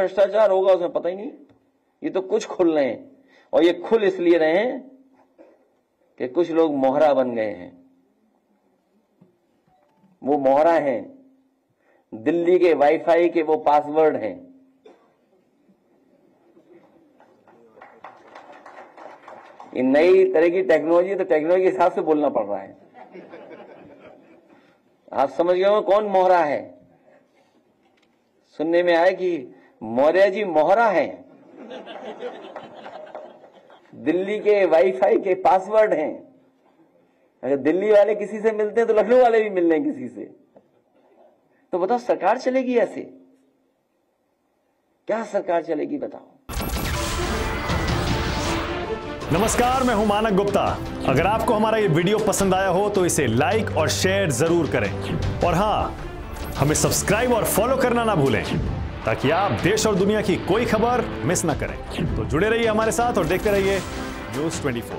भ्रष्टाचार होगा उसे पता ही नहीं। ये तो कुछ खुल रहे हैं, और ये खुल इसलिए रहे हैं कि कुछ लोग मोहरा बन गए हैं। वो मोहरा हैं, दिल्ली के वाईफाई के वो पासवर्ड हैं। ये नई तरह की टेक्नोलॉजी, तो टेक्नोलॉजी के हिसाब से बोलना पड़ रहा है। आप समझ गए हो कौन मोहरा है? सुनने में आया कि मौर्या जी मोहरा है, दिल्ली के वाईफाई के पासवर्ड हैं। अगर दिल्ली वाले किसी से मिलते हैं तो लखनऊ वाले भी मिल रहे हैं किसी से। तो बताओ सरकार चलेगी ऐसे? क्या सरकार चलेगी बताओ? नमस्कार, मैं हूं मानक गुप्ता। अगर आपको हमारा ये वीडियो पसंद आया हो तो इसे लाइक और शेयर जरूर करें, और हां, हमें सब्सक्राइब और फॉलो करना ना भूलें ताकि आप देश और दुनिया की कोई खबर मिस ना करें। तो जुड़े रहिए हमारे साथ और देखते रहिए News24।